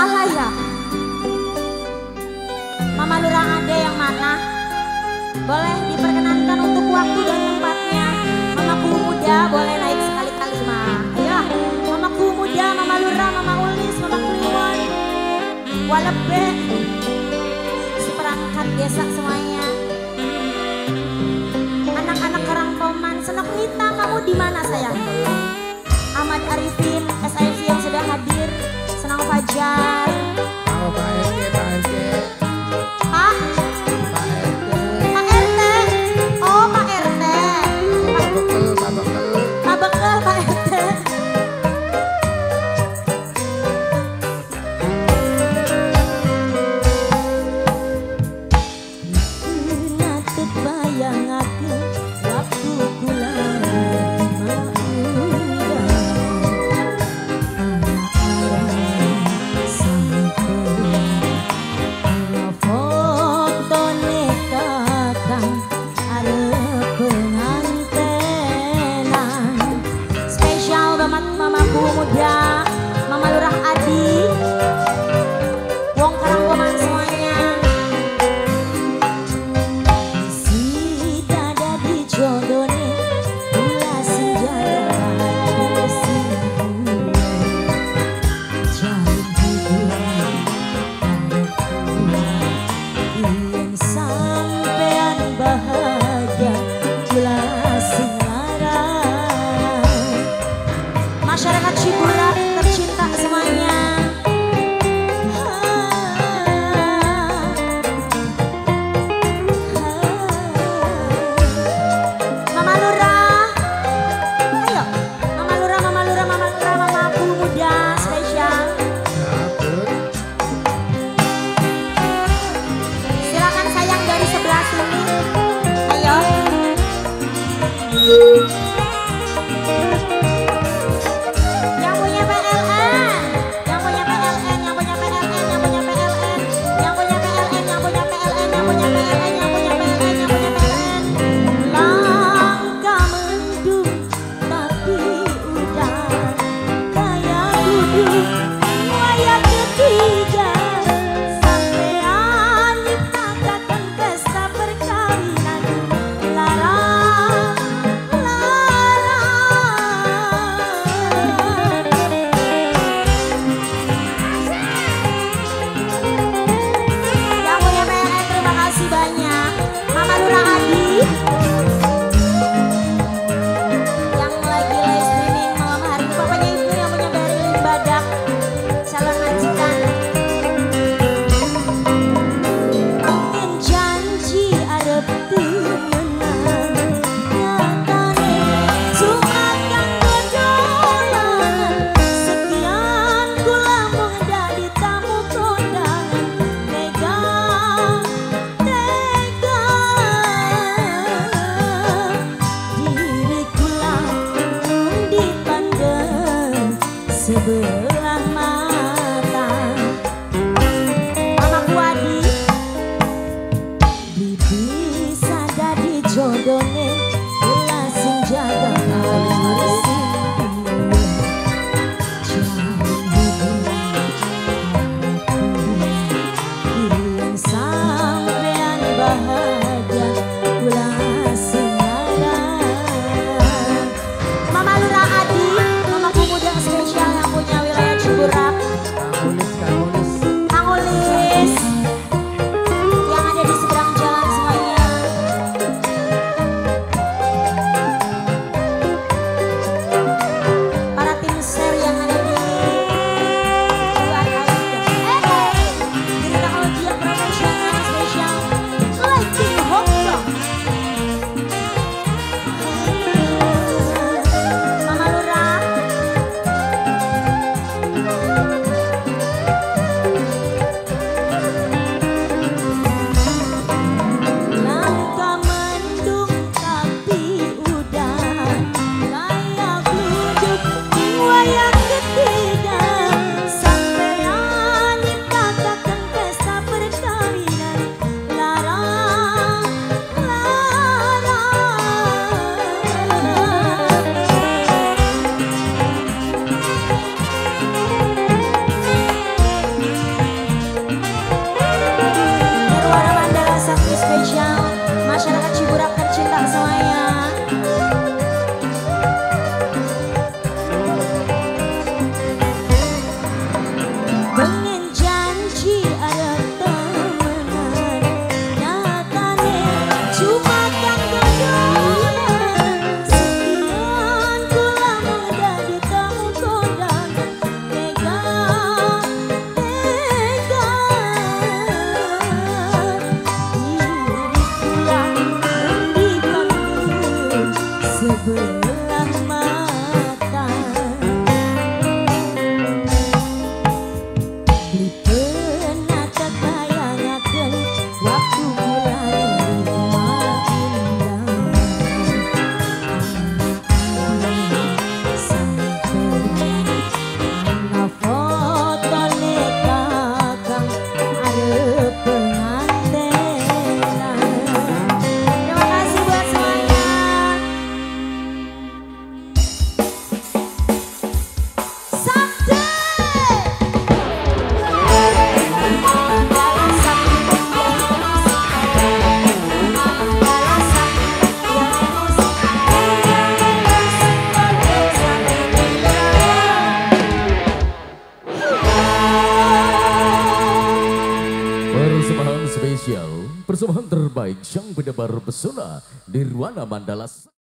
salah ya? Mama Lurah Ade yang mana? Boleh diperkenankan untuk waktu dan tempatnya. Mamaku muda boleh naik sekali-kali Ma. Ayo, Mamaku muda, Mama Lurah, Mama Ulis, Mama Kliwon, Walebe, seperangkat desa semuanya. Anak-anak Karangpoman, Senok Nita, kamu di mana sayang? Ahmad Arifin, SIFC yang sudah hadir, Senang Fajar. Halo Pak RT, Pak RT. Hah? Pak RT. Pak RT? Oh Pak RT. Pak Bekel, Pak Bekel. Pak Bekel, Pak RT. Ngatut bayang hati waktu pulang. Muda, Mama Lurah Adi, Wong Karangpoman semuanya. Si dada di jodone, pula si dada si pula, jahit pula, yang sampean bahagia, jelas si masyarakat Cibudak tercinta semuanya. Mama Lurah, ayo Mama Lurah, Mama Lurah, Mama Lurah, Mamaku muda spesial. Silakan sayang dari sebelah sini. Ayo. Sebelah mata Mamaku Adi, bibi sadar di jodohnya, bila senjata harus Mama Lurah Adi, Mamaku muda spesial yang punya wilayah spesial persembahan terbaik sang pendebar pesona NIRWANA Mandala Sakti.